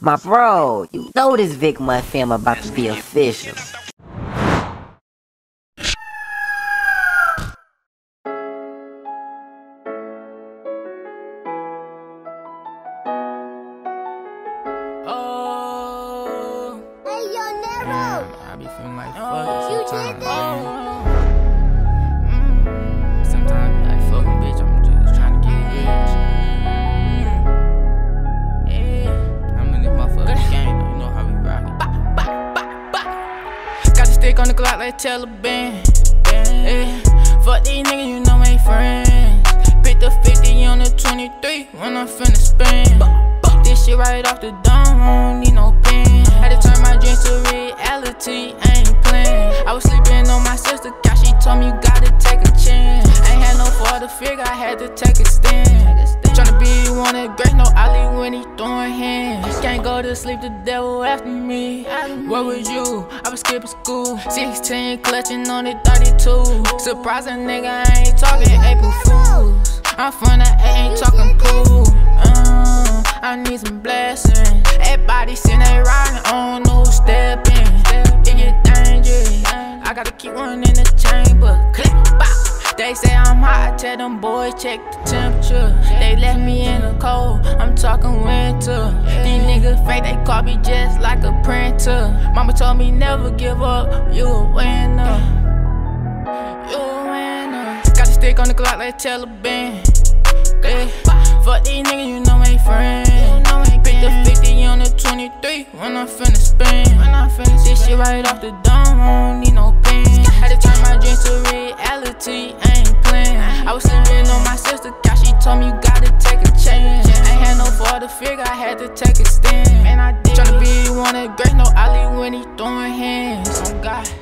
My bro, you know this VickMont film about to be official. Oh, hey, yo, Nero! I be feeling like fuck sometimes. Sometimes I fucking bitch, I'm just trying to get rich. Stick on the clock like Taliban. Yeah. Fuck these niggas, you know ain't friends. Pick the 50 on the 23 when I'm finna spend. This shit right off the dome, I don't need no pen. Had to turn my dreams to reality, I ain't playing. I was sleeping on my sister's couch, she told me you gotta take a chance. I ain't had no father figure, I had to take a stand. Tryna be one of grace, no Ollie when he throwing hands. Can't go to sleep, the devil after me. Where was you? I was skipping school. 16 clutching on the 32. Surprising nigga, I ain't talking April Fools. I'm from the A, ain't talking cool. I need some blessings. Everybody sitting there riding on, no stepping. It get dangerous. I gotta keep one in the chamber. Click, bop. They say I'm hot, I tell them boys check the temperature. They left me in the cold, I'm talking winter. These niggas fake, they call me just like a printer. Mama told me never give up, you a winner. You a winner. Got the stick on the clock like Taliban. Yeah. Fuck these niggas, you know ain't friends. Pick the 50 on the 23 when I'm finna spend. This shit right off the dome, I don't need no pen. Had to turn my dreams to reality, I ain't playing. I was sleeping on my sister's couch, she told me you gotta take a chance. I ain't had no father figure, I had to take a stand. Tryna be one of grace, no Ollie when he throwing hands. Oh God.